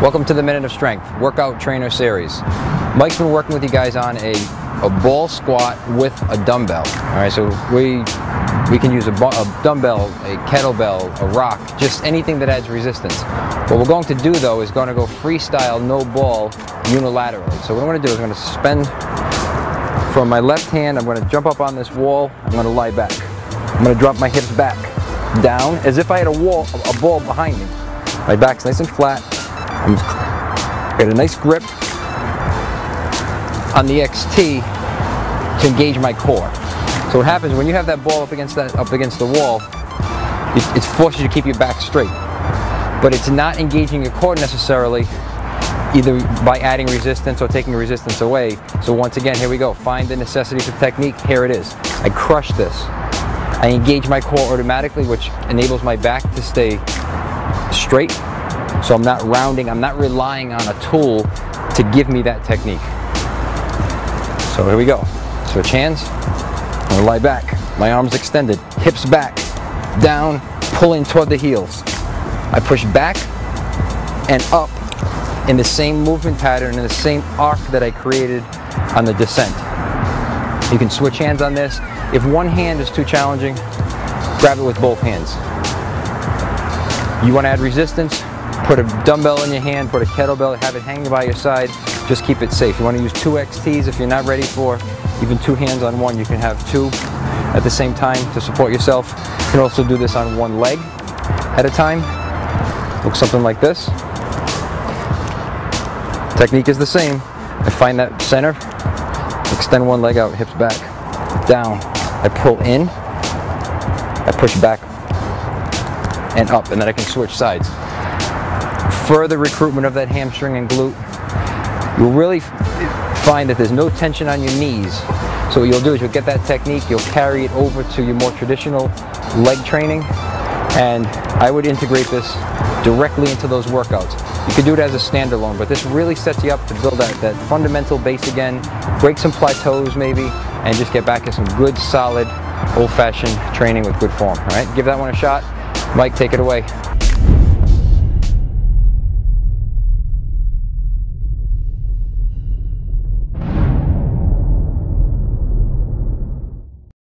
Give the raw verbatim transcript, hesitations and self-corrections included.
Welcome to the Minute of Strength Workout Trainer Series. Mike's been working with you guys on a, a ball squat with a dumbbell. All right, so we, we can use a, a dumbbell, a kettlebell, a rock, just anything that adds resistance. What we're going to do though is going to go freestyle, no ball, unilaterally. So what I'm going to do is I'm going to suspend from my left hand. I'm going to jump up on this wall. I'm going to lie back. I'm going to drop my hips back, down, as if I had a wall, a, a ball behind me. My back's nice and flat. I've got a nice grip on the X T to engage my core. So what happens when you have that ball up against that up against the wall, it, it forces you to keep your back straight, but it's not engaging your core necessarily, either by adding resistance or taking resistance away. So once again, here we go. Find the necessity for technique. Here it is. I crush this. I engage my core automatically, which enables my back to stay straight. So I'm not rounding, I'm not relying on a tool to give me that technique. So here we go. Switch hands, I'm gonna lie back. My arms extended, hips back, down, pulling toward the heels. I push back and up in the same movement pattern, in the same arc that I created on the descent. You can switch hands on this. If one hand is too challenging, grab it with both hands. You wanna add resistance, put a dumbbell in your hand, put a kettlebell, have it hanging by your side, just keep it safe. You want to use two X Ts if you're not ready for even two hands on one. You can have two at the same time to support yourself. You can also do this on one leg at a time. Looks something like this. Technique is the same. I find that center, extend one leg out, hips back, down. I pull in, I push back and up, and then I can switch sides. Further recruitment of that hamstring and glute. You'll really find that there's no tension on your knees. So what you'll do is you'll get that technique, you'll carry it over to your more traditional leg training, and I would integrate this directly into those workouts. You could do it as a standalone, but this really sets you up to build that, that fundamental base again, break some plateaus maybe, and just get back to some good, solid, old-fashioned training with good form. All right, give that one a shot. Mike, take it away.